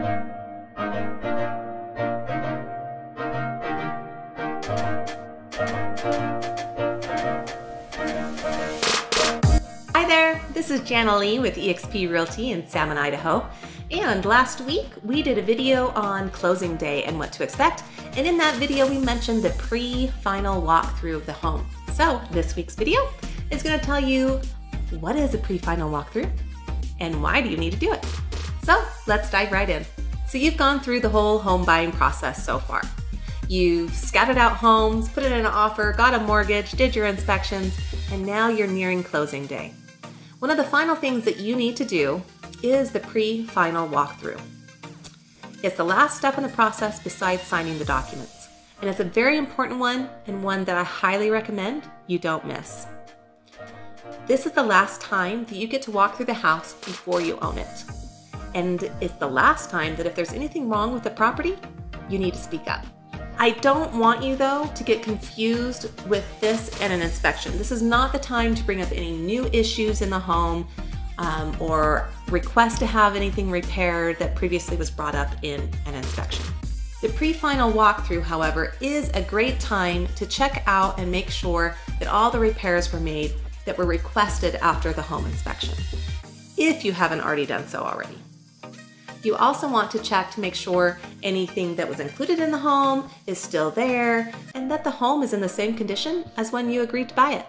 Hi there, this is Janalee with eXp Realty in Salmon, Idaho. And last week we did a video on closing day and what to expect. And in that video we mentioned the pre-final walkthrough of the home. So this week's video is going to tell you what is a pre-final walkthrough and why do you need to do it. So let's dive right in. So you've gone through the whole home buying process so far. You've scouted out homes, put in an offer, got a mortgage, did your inspections, and now you're nearing closing day. One of the final things that you need to do is the pre-final walkthrough. It's the last step in the process besides signing the documents. And it's a very important one and one that I highly recommend you don't miss. This is the last time that you get to walk through the house before you own it. And it's the last time that if there's anything wrong with the property, you need to speak up. I don't want you though to get confused with this and an inspection. This is not the time to bring up any new issues in the home or request to have anything repaired that previously was brought up in an inspection. The pre-final walkthrough, however, is a great time to check out and make sure that all the repairs were made that were requested after the home inspection, if you haven't already done so already. You also want to check to make sure anything that was included in the home is still there and that the home is in the same condition as when you agreed to buy it.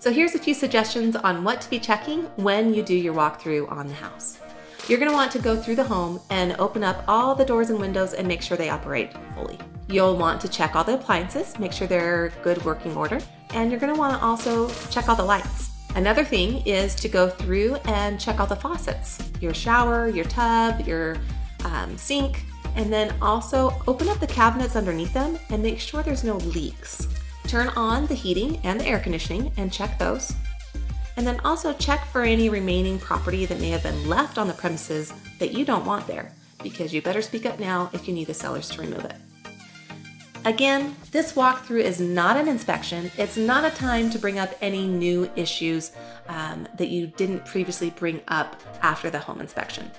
So here's a few suggestions on what to be checking when you do your walkthrough on the house. You're going to want to go through the home and open up all the doors and windows and make sure they operate fully. You'll want to check all the appliances, make sure they're in good working order, and you're going to want to also check all the lights. Another thing is to go through and check all the faucets, your shower, your tub, your sink, and then also open up the cabinets underneath them and make sure there's no leaks. Turn on the heating and the air conditioning and check those. And then also check for any remaining property that may have been left on the premises that you don't want there, because you better speak up now if you need the sellers to remove it. Again, this walkthrough is not an inspection. It's not a time to bring up any new issues that you didn't previously bring up after the home inspection.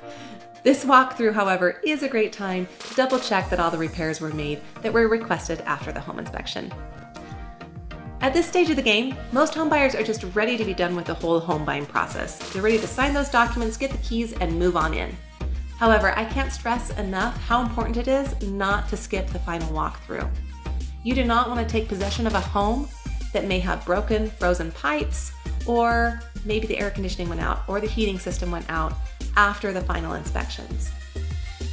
This walkthrough, however, is a great time to double check that all the repairs were made that were requested after the home inspection. At this stage of the game, most home buyers are just ready to be done with the whole home buying process. They're ready to sign those documents, get the keys, and move on in. However, I can't stress enough how important it is not to skip the final walkthrough. You do not want to take possession of a home that may have broken, frozen pipes, or maybe the air conditioning went out or the heating system went out after the final inspections.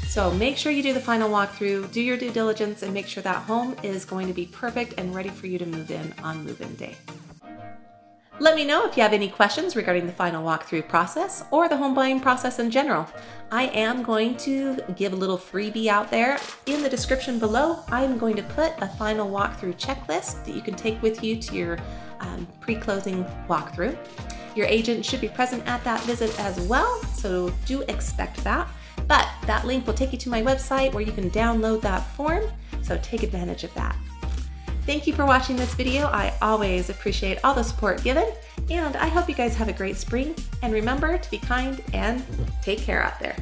So make sure you do the final walkthrough, do your due diligence, and make sure that home is going to be perfect and ready for you to move in on move-in day. Let me know if you have any questions regarding the final walkthrough process or the home buying process in general. I am going to give a little freebie out there. In the description below, I'm going to put a final walkthrough checklist that you can take with you to your pre-closing walkthrough. Your agent should be present at that visit as well, so do expect that. But that link will take you to my website where you can download that form, so take advantage of that. Thank you for watching this video. I always appreciate all the support given, and I hope you guys have a great spring, and remember to be kind and take care out there.